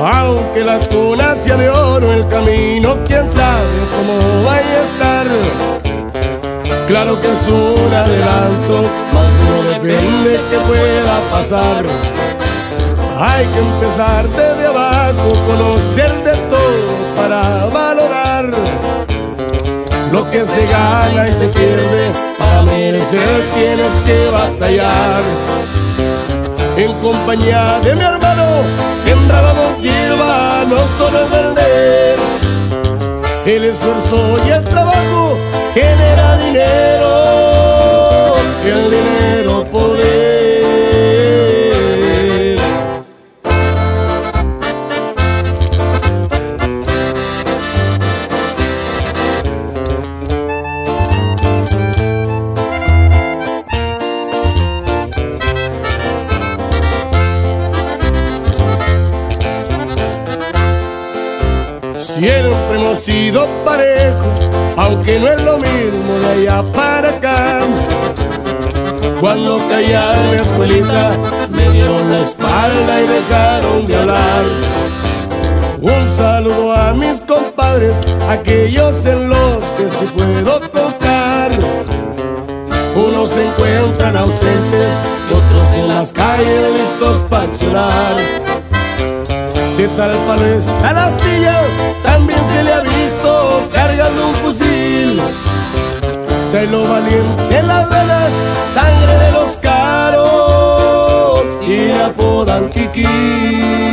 Aunque la cuna sea de oro, el camino quién sabe cómo va a estar. Claro que es un adelanto, mas no depende que pueda pasar. Hay que empezar desde abajo, conocer de todo para valorar lo que se gana y se pierde. Para merecer tienes que batallar. En compañía de mi hermano sembrábamos hierba, no solo es vender. El esfuerzo y el trabajo genera dinero, y el dinero poder. Siempre hemos sido parejos, aunque no es lo mismo de allá para acá. Cuando caí a la escuelita me dieron la espalda y dejaron de hablar. Un saludo a mis compadres, aquellos en los que sí puedo contar. Unos se encuentran ausentes y otros en las calles listos para accionar. De tal palo está la astilla, también se le ha visto cargando un fusil. Trae lo valiente en las venas, sangre de los Caros, y le apodan Kikil.